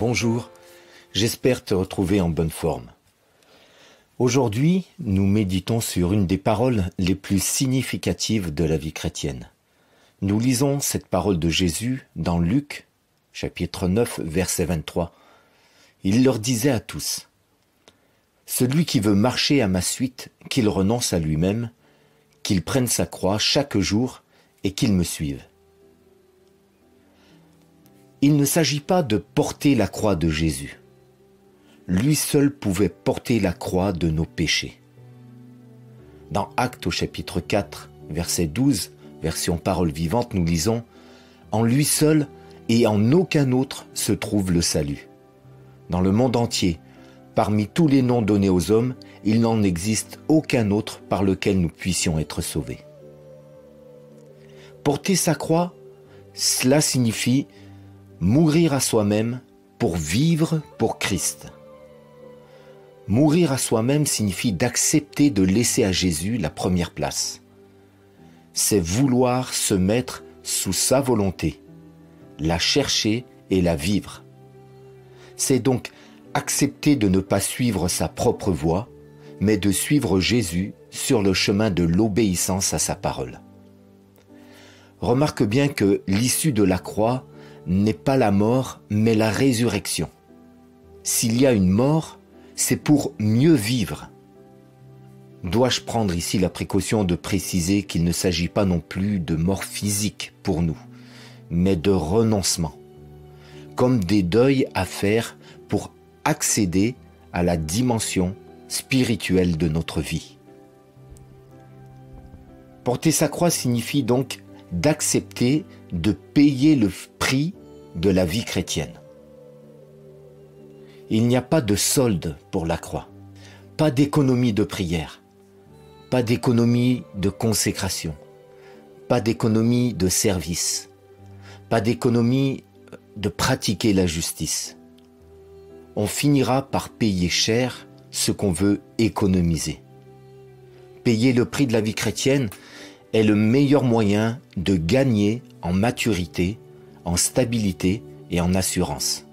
Bonjour, j'espère te retrouver en bonne forme. Aujourd'hui, nous méditons sur une des paroles les plus significatives de la vie chrétienne. Nous lisons cette parole de Jésus dans Luc, chapitre 9, verset 23. Il leur disait à tous, « Celui qui veut marcher à ma suite, qu'il renonce à lui-même, qu'il prenne sa croix chaque jour et qu'il me suive. » Il ne s'agit pas de porter la croix de Jésus. Lui seul pouvait porter la croix de nos péchés. Dans Actes au chapitre 4, verset 12, version Parole Vivante, nous lisons « En lui seul et en aucun autre se trouve le salut. Dans le monde entier, parmi tous les noms donnés aux hommes, il n'en existe aucun autre par lequel nous puissions être sauvés. » Porter sa croix, cela signifie mourir à soi-même pour vivre pour Christ. Mourir à soi-même signifie d'accepter de laisser à Jésus la première place. C'est vouloir se mettre sous sa volonté, la chercher et la vivre. C'est donc accepter de ne pas suivre sa propre voie, mais de suivre Jésus sur le chemin de l'obéissance à sa parole. Remarque bien que l'issue de la croix n'est pas la mort, mais la résurrection. S'il y a une mort, c'est pour mieux vivre. Dois-je prendre ici la précaution de préciser qu'il ne s'agit pas non plus de mort physique pour nous, mais de renoncement, comme des deuils à faire pour accéder à la dimension spirituelle de notre vie. Porter sa croix signifie donc d'accepter de payer le prix de la vie chrétienne. Il n'y a pas de solde pour la croix, pas d'économie de prière, pas d'économie de consécration, pas d'économie de service, pas d'économie de pratiquer la justice. On finira par payer cher ce qu'on veut économiser. Payer le prix de la vie chrétienne est le meilleur moyen de gagner en maturité, en stabilité et en assurance.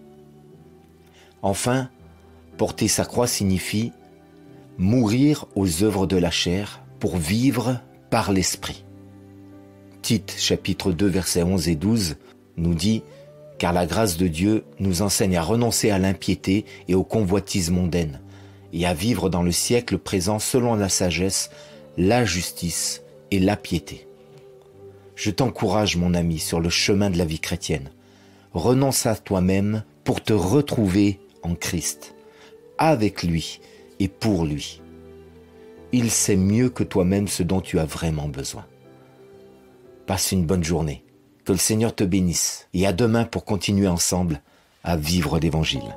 Enfin, porter sa croix signifie mourir aux œuvres de la chair pour vivre par l'esprit. Tite, chapitre 2, versets 11 et 12, nous dit « Car la grâce de Dieu nous enseigne à renoncer à l'impiété et aux convoitises mondaines, et à vivre dans le siècle présent selon la sagesse, la justice et la piété. » Je t'encourage, mon ami, sur le chemin de la vie chrétienne. Renonce à toi-même pour te retrouver en Christ, avec lui et pour lui. Il sait mieux que toi-même ce dont tu as vraiment besoin. Passe une bonne journée, que le Seigneur te bénisse, et à demain pour continuer ensemble à vivre l'Évangile.